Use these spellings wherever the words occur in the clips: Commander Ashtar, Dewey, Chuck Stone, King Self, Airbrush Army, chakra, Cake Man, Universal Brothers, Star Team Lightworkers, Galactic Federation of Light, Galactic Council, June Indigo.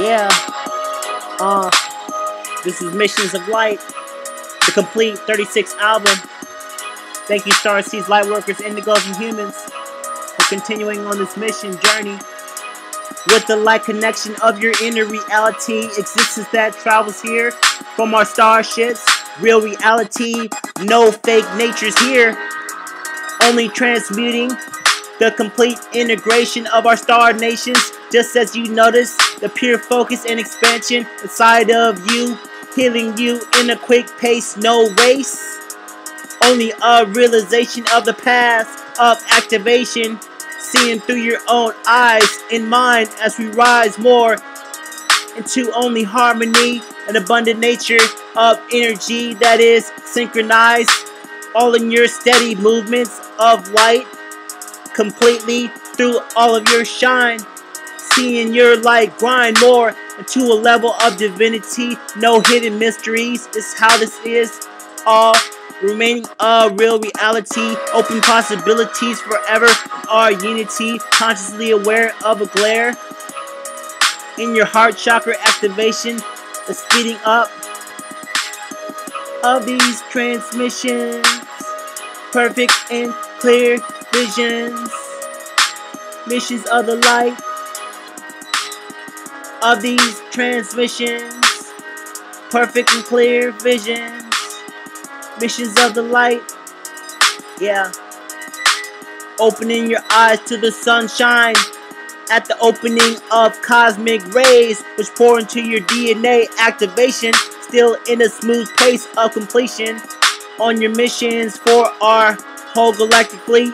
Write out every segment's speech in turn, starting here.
Yeah. This is Missions of Light, the complete 36th album. Thank you, Star Team Lightworkers, Indigos, and Humans, for continuing on this mission journey. With the light connection of your inner reality, existence that travels here from our starships. Real reality, no fake natures here. Only transmuting the complete integration of our star nations. Just as you notice the pure focus and expansion inside of you, healing you in a quick pace, no waste. Only a realization of the past, of activation. Seeing through your own eyes and mind as we rise more into only harmony and abundant nature of energy that is synchronized, all in your steady movements of light, completely through all of your shine. Seeing your light grind more into a level of divinity, no hidden mysteries, it's how this is all. Remaining a real reality, open possibilities forever, our unity, consciously aware of a glare. In your heart chakra activation, the speeding up of these transmissions, perfect and clear visions, missions of the light, of these transmissions, perfect and clear visions. Missions of the light, yeah. Opening your eyes to the sunshine at the opening of cosmic rays, which pour into your DNA activation, still in a smooth pace of completion on your missions for our whole galactic fleet,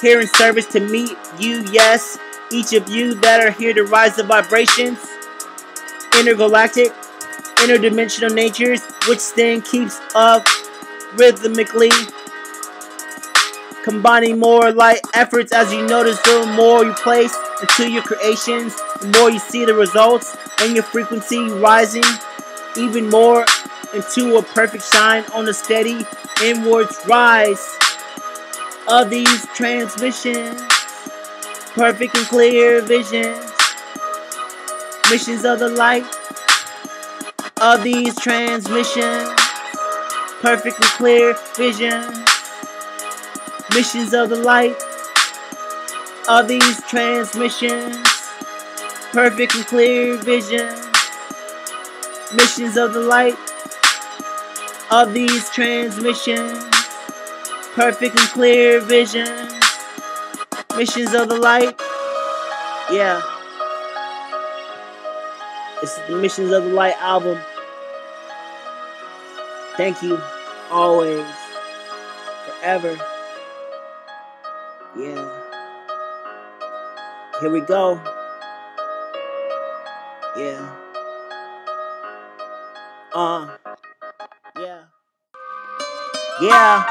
here in service to meet you, yes, each of you that are here to rise the vibrations, intergalactic, interdimensional natures, which then keeps up rhythmically, combining more light efforts as you notice the more you place into your creations, the more you see the results and your frequency rising even more into a perfect shine on a steady inwards rise of these transmissions, perfect and clear visions, missions of the light of these transmissions. Perfectly clear visions, missions of the light, of these transmissions, perfect and clear visions, missions of the light, of these transmissions, perfect and clear visions, missions of the light, yeah. This is the Missions of the Light album. Thank you, always, forever, yeah, here we go, yeah, yeah,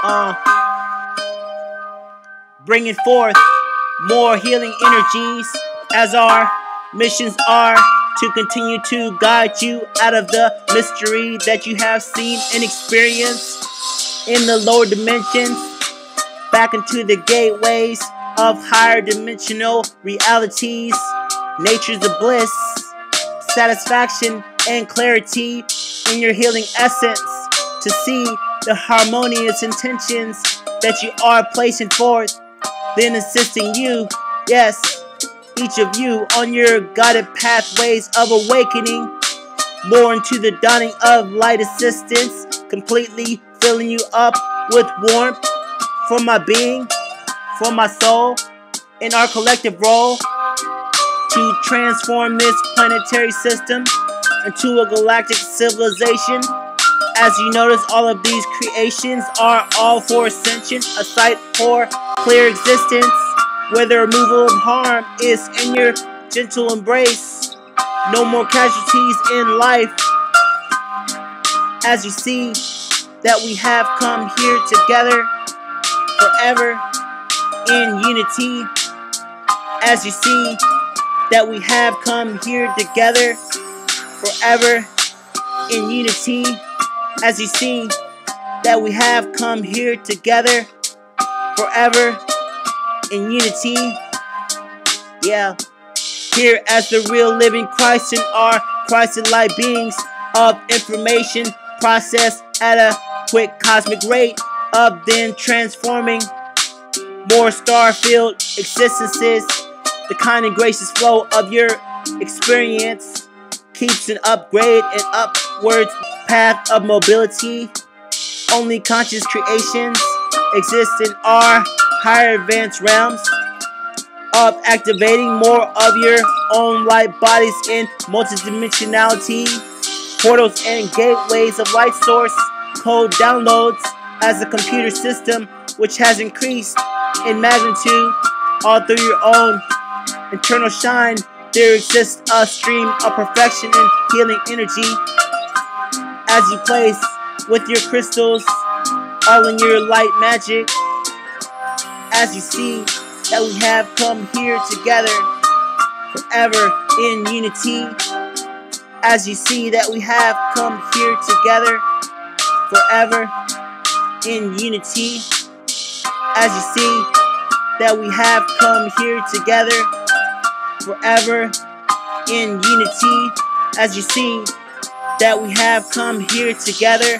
yeah, bringing forth more healing energies as our missions are to continue to guide you out of the mystery that you have seen and experienced in the lower dimensions, back into the gateways of higher dimensional realities, nature's of bliss, satisfaction and clarity in your healing essence, to see the harmonious intentions that you are placing forth, then assisting you, yes, each of you on your guided pathways of awakening, more into the dawning of light assistance, completely filling you up with warmth from my being, from my soul, in our collective role to transform this planetary system into a galactic civilization. As you notice, all of these creations are all for ascension, a sight for clear existence, where the removal of harm is in your gentle embrace. No more casualties in life. As you see that we have come here together forever in unity. As you see that we have come here together forever in unity. As you see that we have come here together forever in unity, yeah, appear as the real living Christ and are Christ-like beings of information processed at a quick cosmic rate of then transforming more star-filled existences. The kind and gracious flow of your experience keeps an upgrade and upwards path of mobility. Only conscious creations exist in our higher advanced realms of activating more of your own light bodies in multidimensionality, portals and gateways of light source code downloads as a computer system which has increased in magnitude all through your own internal shine. There exists a stream of perfection and healing energy as you place with your crystals all in your light magic. As you see that we have come here together forever in unity. As you see that we have come here together forever in unity. As you see that we have come here together forever in unity. As you see that we have come here together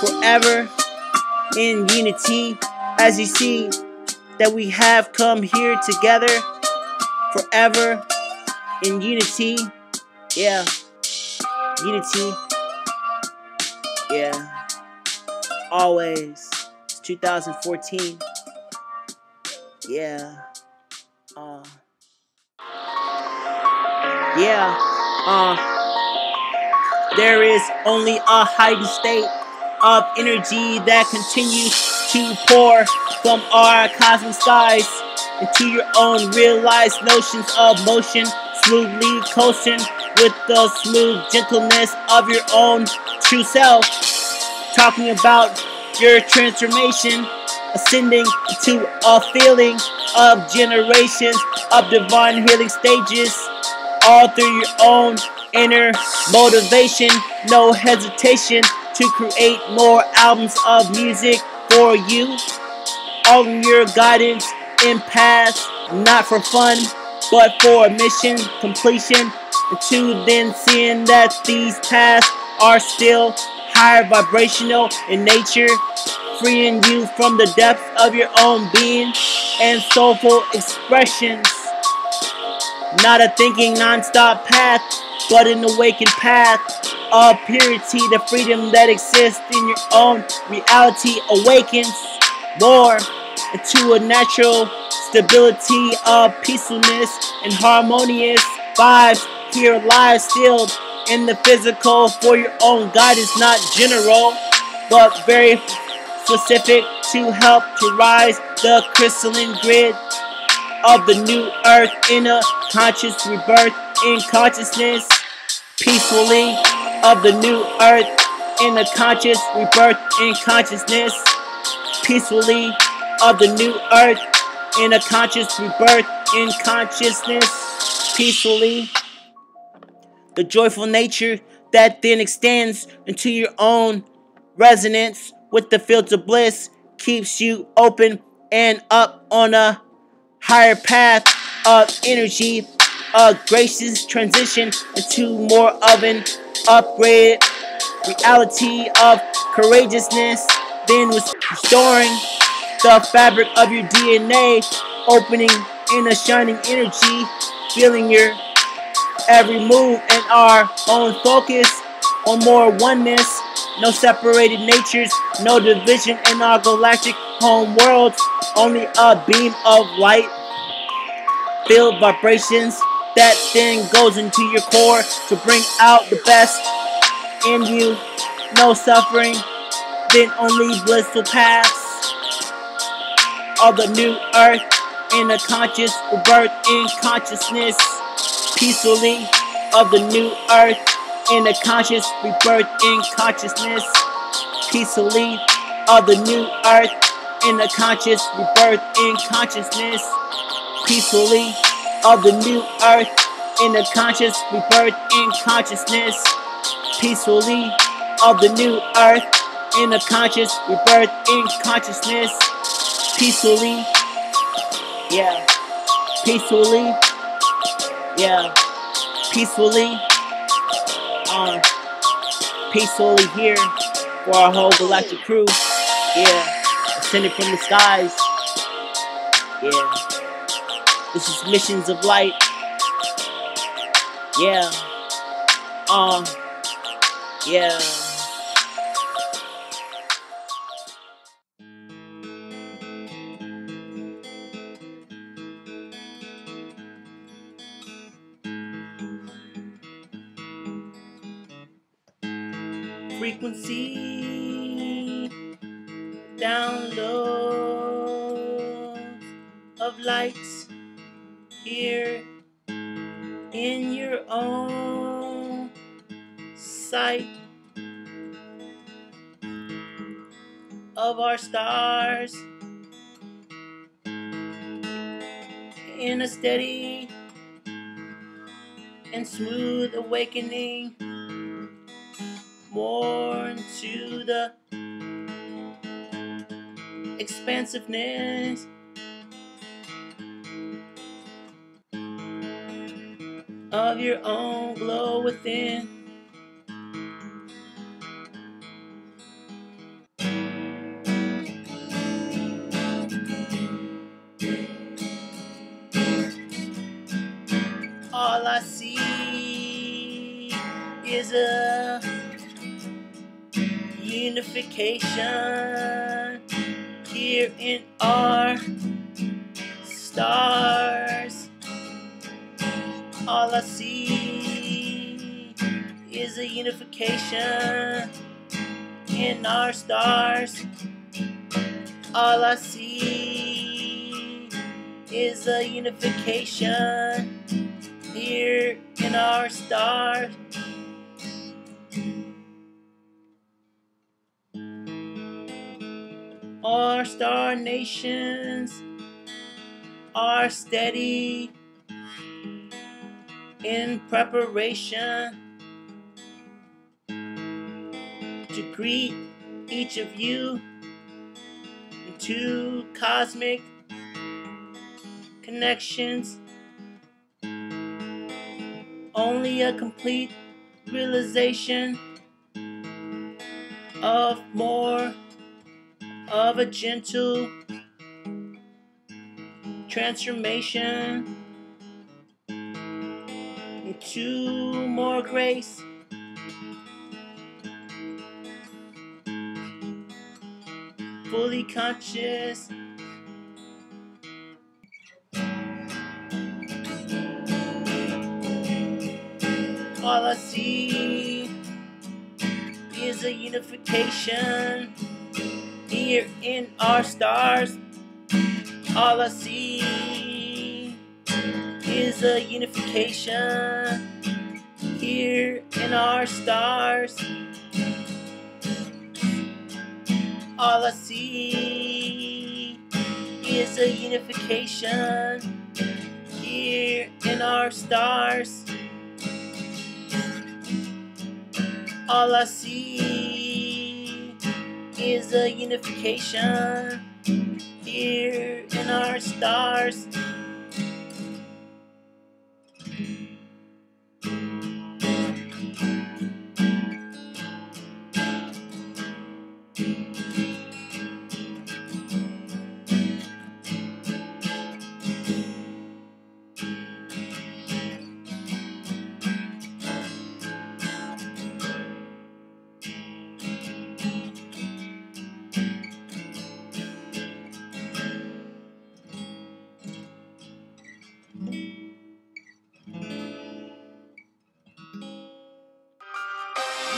forever in unity. As you see that we have come here together forever in unity. Yeah, unity. Yeah, always. It's 2014. Yeah. Yeah. There is only a heightened state of energy that continues to pour from our cosmic skies into your own realized notions of motion, smoothly coasting with the smooth gentleness of your own true self. Talking about your transformation, ascending to a feeling of generations of divine healing stages, all through your own inner motivation. No hesitation to create more albums of music for you, all in your guidance and path, not for fun but for mission completion, and to then seeing that these paths are still higher vibrational in nature, freeing you from the depths of your own being and soulful expressions. Not a thinking non-stop path, but an awakened path of purity. The freedom that exists in your own reality awakens more into a natural stability of peacefulness and harmonious vibes here alive still in the physical for your own guidance, not general, but very specific to help to rise the crystalline grid of the new earth in a conscious rebirth in consciousness. Peacefully of the new earth in a conscious rebirth in consciousness. Peacefully of the new earth in a conscious rebirth in consciousness. Peacefully the joyful nature that then extends into your own resonance with the fields of bliss keeps you open and up on a higher path of energy, a gracious transition into more of an upgraded reality of courageousness, then restoring the fabric of your DNA, opening in a shining energy, feeling your every move and our own focus on more oneness, no separated natures, no division in our galactic home worlds, only a beam of light filled vibrations that then goes into your core to bring out the best in you. No suffering, then only blissful paths of the new earth in a conscious rebirth in consciousness. Peacefully of the new earth in a conscious rebirth in consciousness. Peacefully of the new earth in a conscious rebirth in consciousness. Peacefully of the new earth in a conscious rebirth in consciousness. Peacefully of the new earth in a conscious rebirth in consciousness. Peacefully, yeah, peacefully, yeah, peacefully here for our whole galactic crew, yeah, ascended from the skies, yeah, this is Missions of Light, yeah, yeah. Frequency downloads of lights here in your own sight of our stars in a steady and smooth awakening. More into the expansiveness of your own glow within. All I see is a unification here in our stars. All I see is a unification in our stars. All I see is a unification here in our stars. Our star nations are steady in preparation to greet each of you into cosmic connections. Only a complete realization of more of a gentle transformation into more grace fully conscious all I see is a unification here in our stars. All I see is a unification here in our stars. All I see is a unification here in our stars. All I see is a unification here in our stars.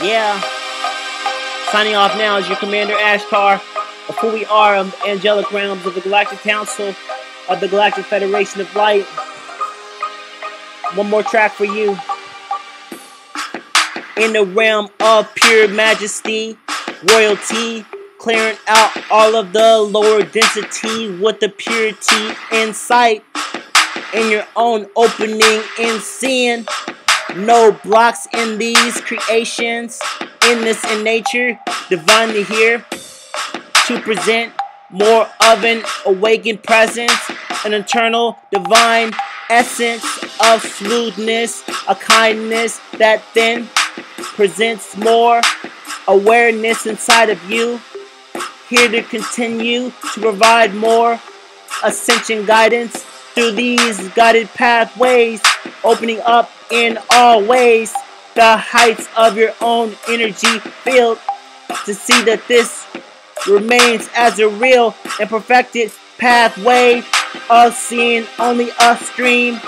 Yeah, signing off now is your Commander Ashtar of who we are on the angelic realms of the Galactic Council of the Galactic Federation of Light. One more track for you. In the realm of pure majesty, royalty, clearing out all of the lower density with the purity in sight. In your own opening in sin. No blocks in these creations, in this in nature, divinely here to present more of an awakened presence, an eternal divine essence of shrewdness, a kindness that then presents more awareness inside of you. Here to continue to provide more ascension guidance through these guided pathways, opening up in all ways the heights of your own energy field to see that this remains as a real and perfected pathway of seeing only upstream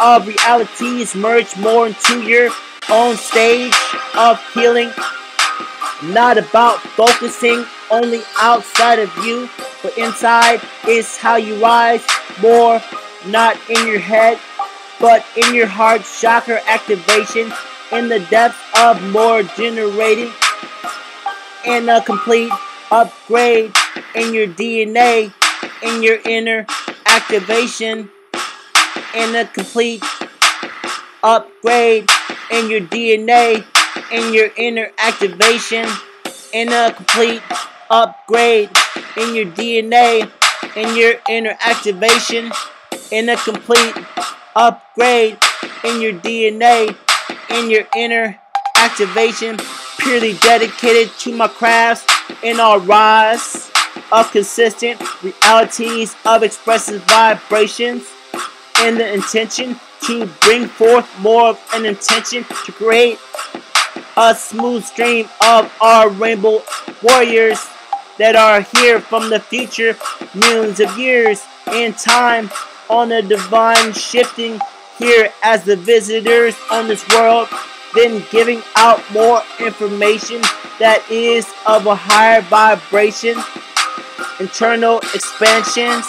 of realities merge more into your own stage of healing. Not about focusing only outside of you, but inside is how you rise more, not in your head, but in your heart chakra activation, in the depth of more generating, in a complete upgrade in your DNA, in your inner activation, in a complete upgrade in your DNA, in your inner activation, in a complete upgrade in your DNA, in your inner activation, in a complete upgrade in your DNA, in your inner activation. Purely dedicated to my crafts in our rise of consistent realities of expressive vibrations, and the intention to bring forth more of an intention to create a smooth stream of our rainbow warriors that are here from the future, millions of years in time, on a divine shifting here as the visitors on this world, then giving out more information that is of a higher vibration, internal expansions,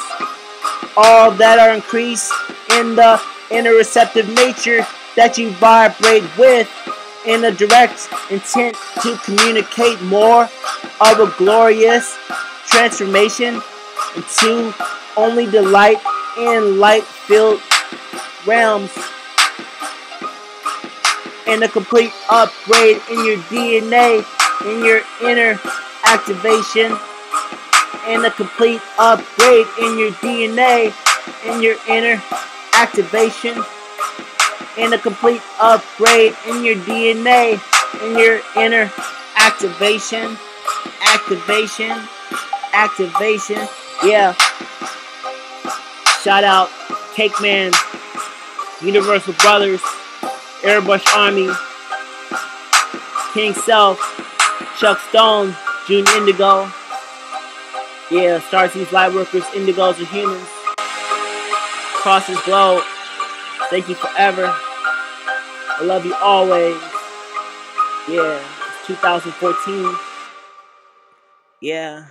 all that are increased in the inner receptive nature that you vibrate with, in a direct intent to communicate more of a glorious transformation into only the light and light-filled realms, and a complete upgrade in your DNA, in your inner activation, and a complete upgrade in your DNA, in your inner activation, and a complete upgrade in your DNA, in your inner activation, yeah. Shout out Cake Man, Universal Brothers, Airbrush Army, King Self, Chuck Stone, June Indigo. Yeah, Star Team Lightworkers, Indigos are humans. Across this globe, thank you forever. I love you always. Yeah, it's 2014. Yeah.